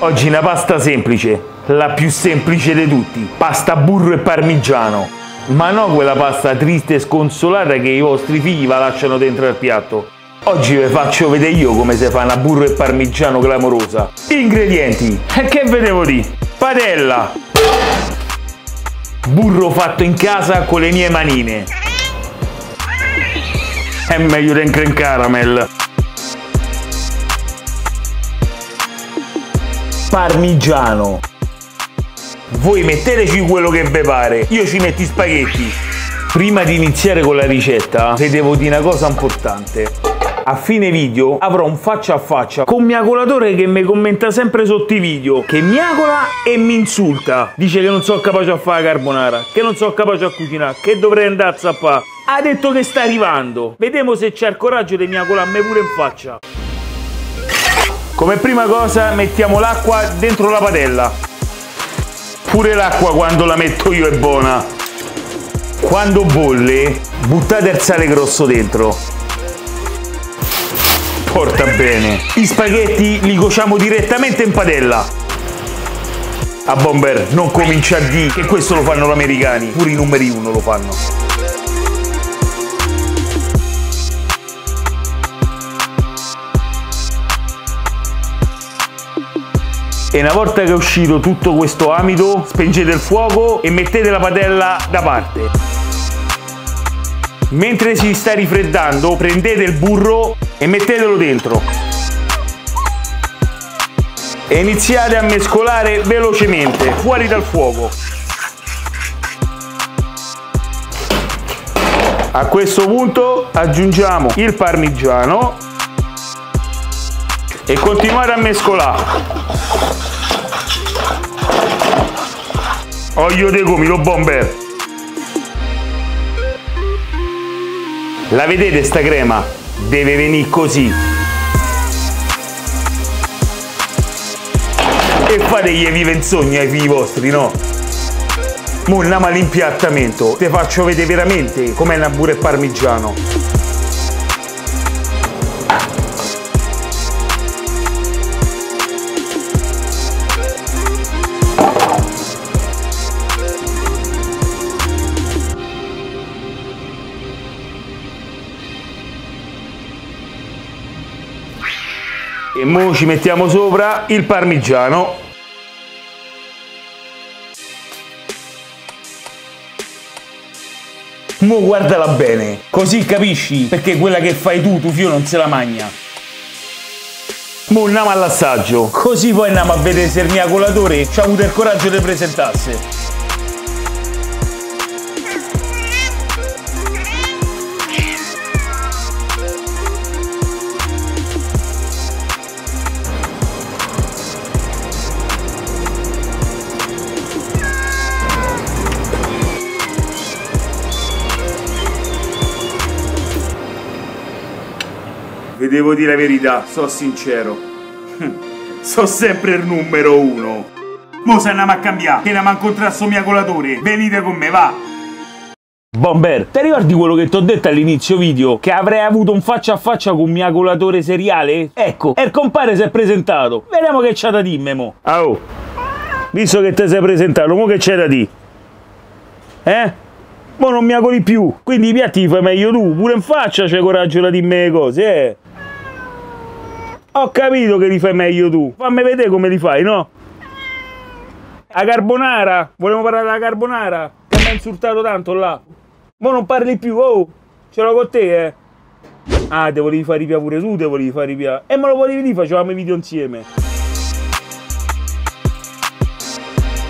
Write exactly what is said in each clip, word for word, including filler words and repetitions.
Oggi una pasta semplice, la più semplice di tutti, pasta burro e parmigiano. Ma no quella pasta triste e sconsolata che i vostri figli vi lasciano dentro al piatto. Oggi vi faccio vedere io come si fa una burro e parmigiano clamorosa. Ingredienti, che ve devo dire? Padella, burro fatto in casa con le mie manine. È meglio di in caramel. Parmigiano. Voi metteteci quello che vi pare, io ci metto i spaghetti. Prima di iniziare con la ricetta vi devo dire una cosa importante. A fine video avrò un faccia a faccia con Miacolatore che mi commenta sempre sotto i video, che miacola e mi insulta. Dice che non sono capace a fare la carbonara, che non sono capace a cucinare, che dovrei andare a zappare. Ha detto che sta arrivando. Vediamo se c'è il coraggio di miacolarmi pure in faccia. Come prima cosa mettiamo l'acqua dentro la padella. Pure l'acqua quando la metto io è buona. Quando bolle buttate il sale grosso dentro. Porta bene. I spaghetti li cuociamo direttamente in padella. A bomber, non comincia a dire che questo lo fanno gli americani, pure i numeri uno lo fanno. E una volta che è uscito tutto questo amido, spengete il fuoco e mettete la padella da parte. Mentre si sta rifreddando, prendete il burro e mettetelo dentro e iniziate a mescolare velocemente fuori dal fuoco. A questo punto aggiungiamo il parmigiano e continuate a mescolare. Olio di gomito bomber. La vedete sta crema? Deve venire così. E fategli vive in sogno ai figli vostri, no? Mo' andiamo all'impiattamento. Te faccio vedere veramente com'è una burro e parmigiano. E mo ci mettiamo sopra il parmigiano. Mo guardala bene, così capisci perché quella che fai tu, tuo figlio non se la mangia. Mo andiamo all'assaggio, così poi andiamo a vedere se il miacolatore ci ha avuto il coraggio di presentarsi. Vi devo dire la verità, so sincero. So sempre il numero uno. Mo se andiamo a cambiare, che andiamo a incontrare sto miacolatore. Venite con me, va! Bomber, ti ricordi quello che ti ho detto all'inizio video? Che avrei avuto un faccia a faccia con un miacolatore seriale? Ecco, e il compare si è presentato. Vediamo che c'è da dire, mo. Ah, oh. Visto che ti sei presentato, mo che c'è da dire? Eh? Mo non miacoli più, quindi i piatti li fai meglio tu, pure in faccia c'è coraggio da dirmi le cose, eh! Ho capito che li fai meglio tu, fammi vedere come li fai, no? La carbonara, volevo parlare della carbonara, che mi ha insultato tanto là. Mo non parli più, oh, ce l'ho con te, eh! Ah, te volevi fare ripiare pure tu, te volevi fare ripiare, e me lo volevi dire, facevamo i video insieme.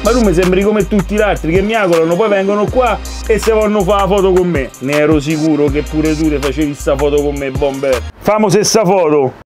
Ma tu mi sembri come tutti gli altri che miacolano, poi vengono qua e se vanno fa la foto con me. Ne ero sicuro che pure tu te facevi sta foto con me, bomber. Famo se sta foto.